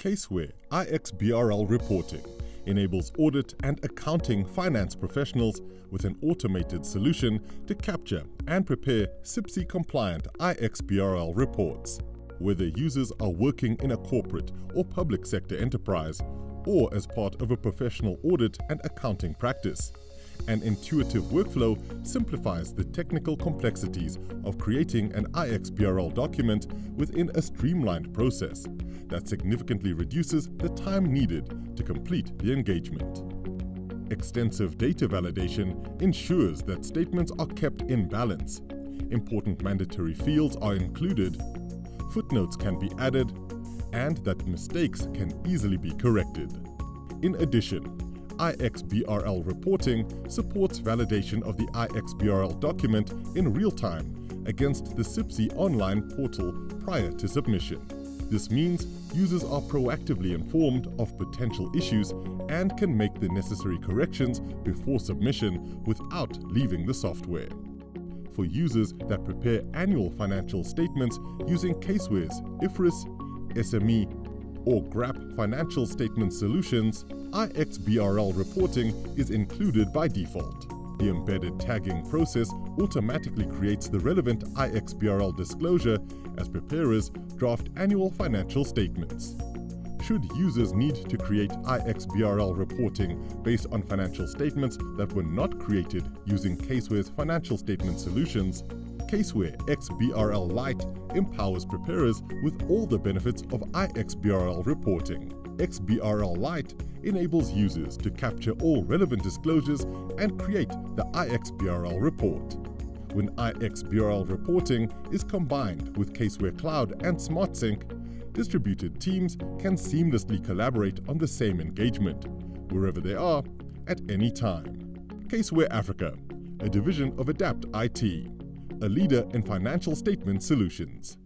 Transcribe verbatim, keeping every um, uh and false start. Caseware I X B R L reporting enables audit and accounting finance professionals with an automated solution to capture and prepare C I P C compliant I X B R L reports. Whether users are working in a corporate or public sector enterprise or as part of a professional audit and accounting practice, an intuitive workflow simplifies the technical complexities of creating an I X B R L document within a streamlined process that significantly reduces the time needed to complete the engagement. Extensive data validation ensures that statements are kept in balance, important mandatory fields are included, footnotes can be added, and that mistakes can easily be corrected. In addition, I X B R L reporting supports validation of the I X B R L document in real time against the C I P C online portal prior to submission. This means users are proactively informed of potential issues and can make the necessary corrections before submission without leaving the software. For users that prepare annual financial statements using Caseware's I F R S, S M E, or grap financial statement solutions, I X B R L reporting is included by default. The embedded tagging process automatically creates the relevant I X B R L disclosure as preparers draft annual financial statements. Should users need to create I X B R L reporting based on financial statements that were not created using Caseware's financial statement solutions, Caseware X B R L Lite empowers preparers with all the benefits of I X B R L reporting. X B R L Lite enables users to capture all relevant disclosures and create the I X B R L report. When I X B R L reporting is combined with Caseware Cloud and SmartSync, distributed teams can seamlessly collaborate on the same engagement, wherever they are, at any time. Caseware Africa, a division of Adapt I T. A leader in financial statement solutions.